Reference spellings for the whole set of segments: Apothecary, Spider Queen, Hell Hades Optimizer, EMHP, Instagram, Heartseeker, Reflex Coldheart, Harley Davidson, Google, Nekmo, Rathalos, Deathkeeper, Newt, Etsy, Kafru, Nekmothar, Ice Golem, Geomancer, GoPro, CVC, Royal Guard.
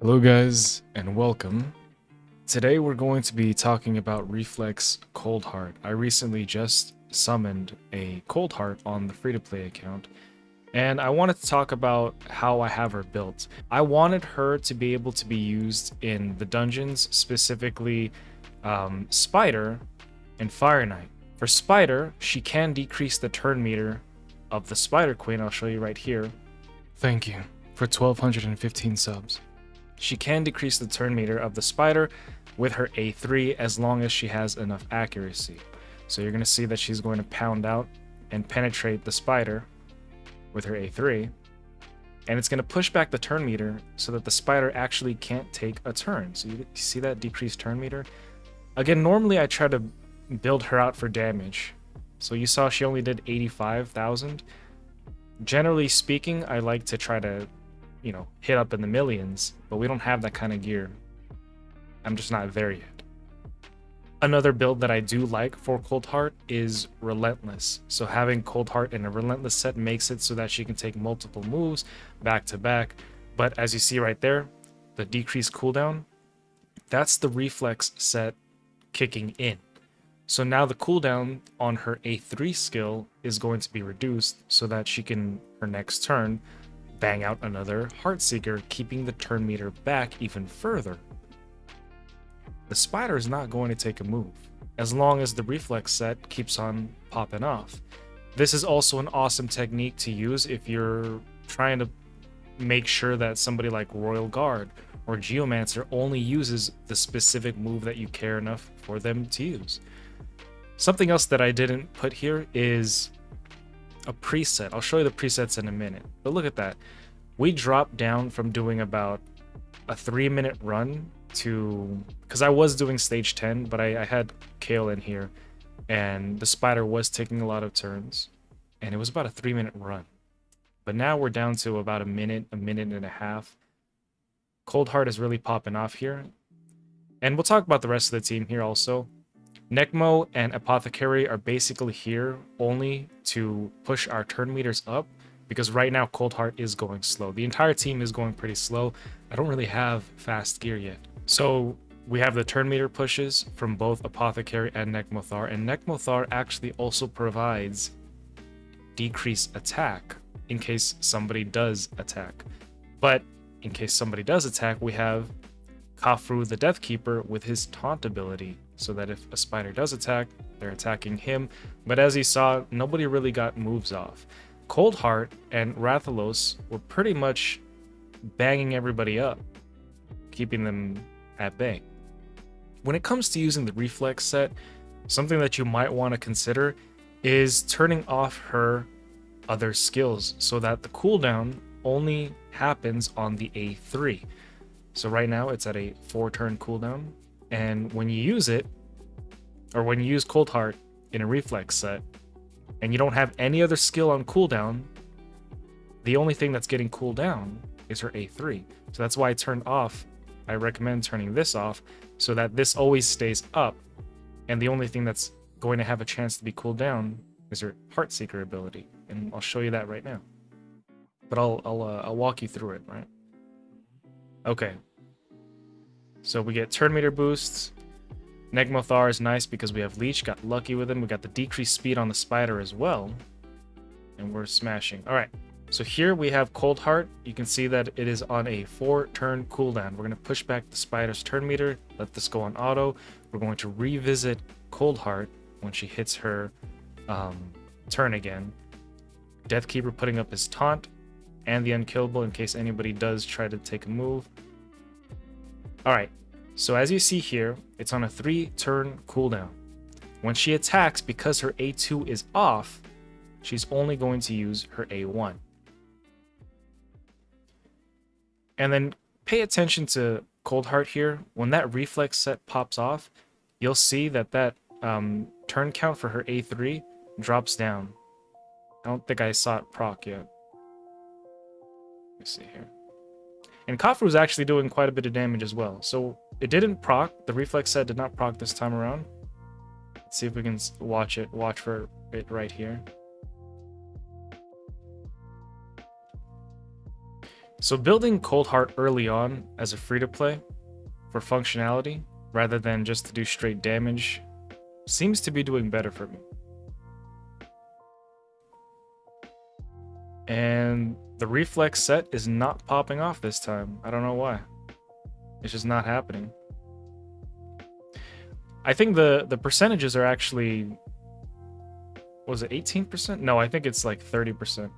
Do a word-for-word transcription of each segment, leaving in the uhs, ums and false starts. Hello guys, and welcome. Today we're going to be talking about Reflex Coldheart. I recently just summoned a Coldheart on the free-to-play account, and I wanted to talk about how I have her built. I wanted her to be able to be used in the dungeons, specifically um, Spider and Fire Knight. For Spider, she can decrease the turn meter of the Spider Queen, I'll show you right here. Thank you for twelve hundred fifteen subs. She can decrease the turn meter of the Spider with her A three as long as she has enough accuracy. So you're going to see that she's going to pound out and penetrate the Spider with her A three. And it's going to push back the turn meter so that the Spider actually can't take a turn. So you see that decreased turn meter? Again, normally I try to build her out for damage. So you saw she only did eighty-five thousand. Generally speaking, I like to try to, you know, hit up in the millions, but we don't have that kind of gear. I'm just not there yet. Another build that I do like for Coldheart is Relentless. So having Coldheart in a Relentless set makes it so that she can take multiple moves back to back. But as you see right there, the decreased cooldown, that's the Reflex set kicking in. So now the cooldown on her A three skill is going to be reduced so that she can, her next turn, bang out another Heartseeker, keeping the turn meter back even further. The Spider is not going to take a move, as long as the Reflex set keeps on popping off. This is also an awesome technique to use if you're trying to make sure that somebody like Royal Guard or Geomancer only uses the specific move that you care enough for them to use. Something else that I didn't put here is a preset. I'll show you the presets in a minute, but look at that. We dropped down from doing about a three minute run to, because I was doing stage ten, but I, I had Kale in here and the Spider was taking a lot of turns and it was about a three minute run. But now we're down to about a minute, a minute and a half. Coldheart is really popping off here. And we'll talk about the rest of the team here also. Nekmo and Apothecary are basically here only to push our turn meters up, because right now Coldheart is going slow. The entire team is going pretty slow. I don't really have fast gear yet. So we have the turn meter pushes from both Apothecary and Nekmothar, and Nekmothar actually also provides decreased attack in case somebody does attack. But in case somebody does attack, we have Kafru the Deathkeeper with his taunt ability, so that if a Spider does attack, they're attacking him. But as you saw, nobody really got moves off. Coldheart and Rathalos were pretty much banging everybody up, keeping them at bay. When it comes to using the Reflex set, something that you might want to consider is turning off her other skills so that the cooldown only happens on the A three. So right now it's at a four turn cooldown. And when you use it, or when you use Coldheart in a Reflex set, and you don't have any other skill on cooldown, the only thing that's getting cooldown is her A three. So that's why I turned off, I recommend turning this off, so that this always stays up, and the only thing that's going to have a chance to be cooled down is her Heartseeker ability. And I'll show you that right now. But I'll, I'll, uh, I'll walk you through it, right? Okay. So we get turn meter boosts. Nekmothar is nice because we have Leech, got lucky with him. We got the decreased speed on the Spider as well. And we're smashing. All right, so here we have Coldheart. You can see that it is on a four turn cooldown. We're gonna push back the Spider's turn meter, let this go on auto. We're going to revisit Coldheart when she hits her um, turn again. Deathkeeper putting up his taunt and the unkillable in case anybody does try to take a move. All right. So as you see here, it's on a three turn cooldown. When she attacks, because her A two is off, she's only going to use her A one. And then pay attention to Coldheart here. When that Reflex set pops off, you'll see that that um, turn count for her A three drops down. I don't think I saw it proc yet. Let me see here. And Kafru is actually doing quite a bit of damage as well. So it didn't proc. The Reflex set did not proc this time around. Let's see if we can watch it. Watch for it right here. So building Coldheart early on as a free-to-play for functionality rather than just to do straight damage seems to be doing better for me. And the Reflex set is not popping off this time. I don't know why. It's just not happening. I think the, the percentages are actually... Was it eighteen percent? No, I think it's like thirty percent.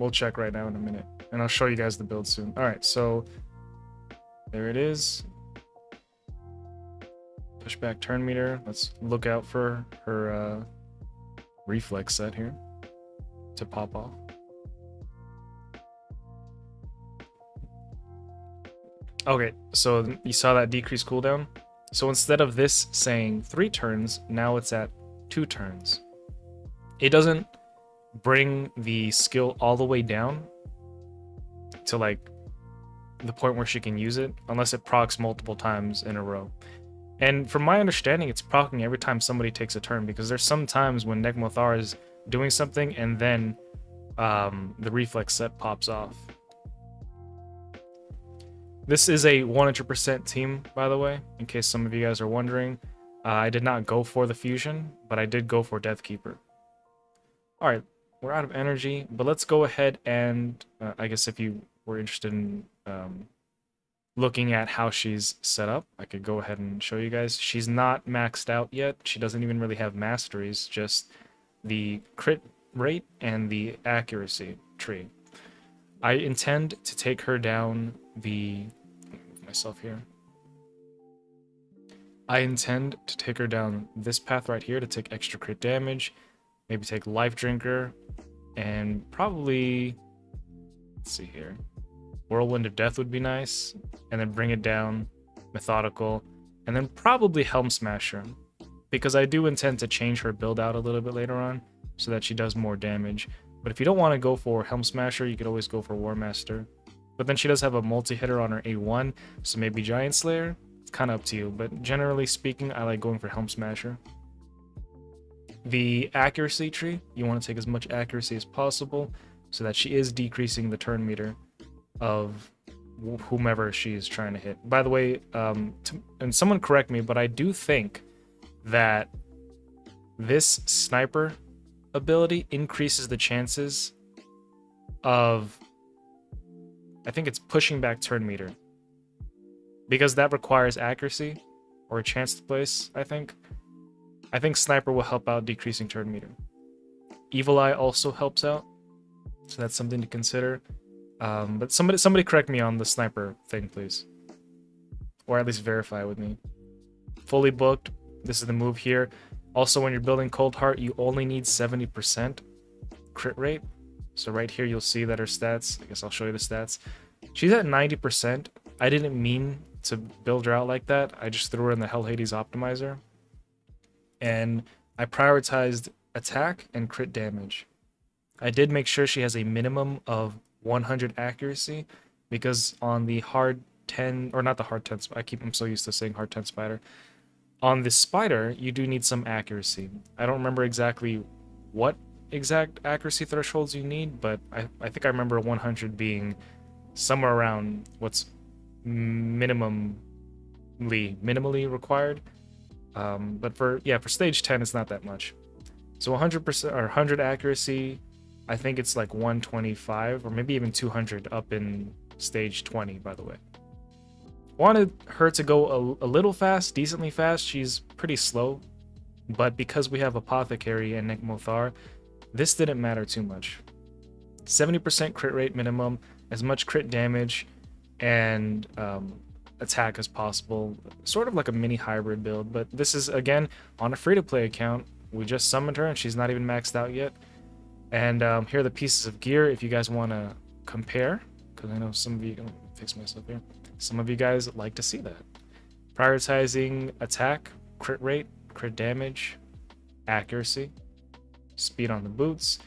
We'll check right now in a minute. And I'll show you guys the build soon. Alright, so... There it is. Pushback turn meter. Let's look out for her uh, Reflex set here to pop off. Okay, so you saw that decreased cooldown. So instead of this saying three turns, now it's at two turns. It doesn't bring the skill all the way down to like the point where she can use it, unless it procs multiple times in a row. And from my understanding, it's proc'ing every time somebody takes a turn, because there's some times when Nekmothar is doing something and then um, the Reflex set pops off. This is a one hundred percent team, by the way, in case some of you guys are wondering. Uh, I did not go for the fusion, but I did go for Deathkeeper. Alright, we're out of energy, but let's go ahead and, uh, I guess if you were interested in um, looking at how she's set up, I could go ahead and show you guys. She's not maxed out yet. She doesn't even really have masteries, just the crit rate and the accuracy tree. I intend to take her down the... Move myself here. I intend to take her down this path right here to take extra crit damage, maybe take Life Drinker, and probably... Let's see here. Whirlwind of Death would be nice, and then bring it down, Methodical, and then probably Helm Smasher, because I do intend to change her build out a little bit later on so that she does more damage. But if you don't want to go for Helm Smasher, you could always go for War Master. But then she does have a multi-hitter on her A one, so maybe Giant Slayer? It's kind of up to you, but generally speaking, I like going for Helm Smasher. The accuracy tree, you want to take as much accuracy as possible so that she is decreasing the turn meter of whomever she is trying to hit. By the way, um, to, and someone correct me, but I do think that this sniper ability increases the chances of, I think it's pushing back turn meter, because that requires accuracy or a chance to place. I think I think sniper will help out decreasing turn meter. Evil Eye also helps out, so that's something to consider. Um, but somebody somebody correct me on the sniper thing, please, or at least verify with me. Fully booked. This is the move here. Also, when you're building Coldheart, you only need seventy percent crit rate. So right here, you'll see that her stats, I guess I'll show you the stats. She's at ninety percent. I didn't mean to build her out like that. I just threw her in the Hell Hades Optimizer. And I prioritized attack and crit damage. I did make sure she has a minimum of one hundred accuracy, because on the hard ten, or not the hard ten, I keep, I'm so used to saying hard ten spider. On the spider, you do need some accuracy. I don't remember exactly what exact accuracy thresholds you need, but I, I think I remember one hundred being somewhere around what's minimally, minimally required. Um, but for, yeah, for stage ten, it's not that much. So one hundred percent or one hundred accuracy, I think it's like one twenty-five or maybe even two hundred up in stage twenty, by the way. Wanted her to go a, a little fast, decently fast. She's pretty slow, but because we have Apothecary and Nekmothar, this didn't matter too much. seventy percent crit rate minimum, as much crit damage and um, attack as possible. Sort of like a mini hybrid build, but this is, again, on a free-to-play account. We just summoned her, and she's not even maxed out yet. And um, here are the pieces of gear if you guys want to compare, because I know some of you can fix myself here. Some of you guys like to see that. Prioritizing attack, crit rate, crit damage, accuracy, speed on the boots.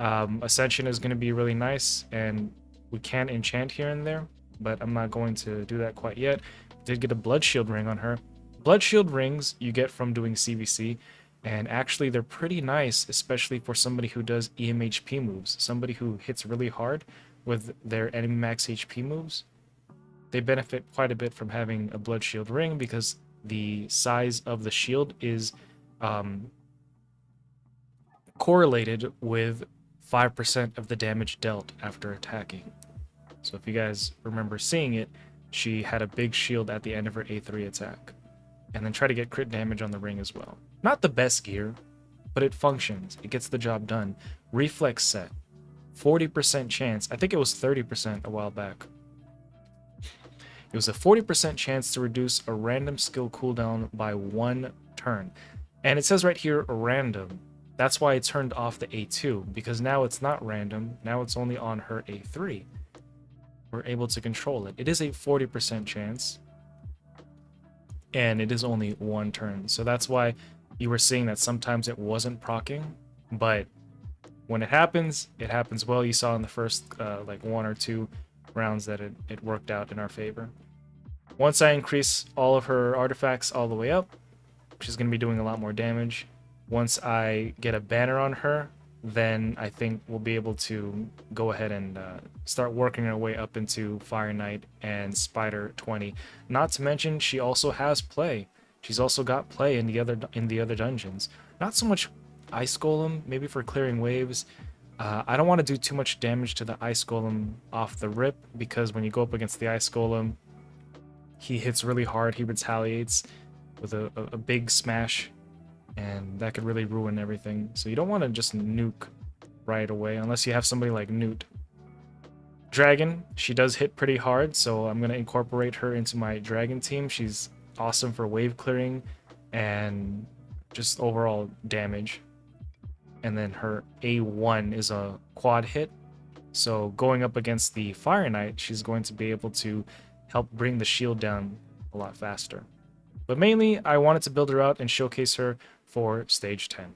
Um, Ascension is going to be really nice, and we can enchant here and there, but I'm not going to do that quite yet. Did get a blood shield ring on her. Blood shield rings you get from doing C V C, and actually they're pretty nice, especially for somebody who does E M H P moves. Somebody who hits really hard with their enemy max H P moves, they benefit quite a bit from having a blood shield ring because the size of the shield is um, correlated with five percent of the damage dealt after attacking. So if you guys remember seeing it, she had a big shield at the end of her A three attack. And then try to get crit damage on the ring as well. Not the best gear, but it functions. It gets the job done. Reflex set. forty percent chance. I think it was thirty percent a while back. It was a forty percent chance to reduce a random skill cooldown by one turn. And it says right here, random. That's why it turned off the A two, because now it's not random. Now it's only on her A three. We're able to control it. It is a forty percent chance. And it is only one turn. So that's why you were seeing that sometimes it wasn't proccing, but when it happens, it happens well. You saw in the first uh, like one or two rounds that it, it worked out in our favor. Once I increase all of her artifacts all the way up, she's going to be doing a lot more damage. Once I get a banner on her, then I think we'll be able to go ahead and uh, start working our way up into Fire Knight and Spider twenty. Not to mention, she also has play. She's also got play in the other in the other dungeons. Not so much Ice Golem, maybe for clearing waves. Uh, I don't want to do too much damage to the Ice Golem off the rip, because when you go up against the Ice Golem, he hits really hard. He retaliates with a, a, a big smash. And that could really ruin everything. So you don't want to just nuke right away unless you have somebody like Newt. Dragon, she does hit pretty hard, so I'm going to incorporate her into my dragon team. She's awesome for wave clearing and just overall damage. And then her A one is a quad hit. So going up against the Fire Knight, she's going to be able to help bring the shield down a lot faster. But mainly, I wanted to build her out and showcase her for stage ten.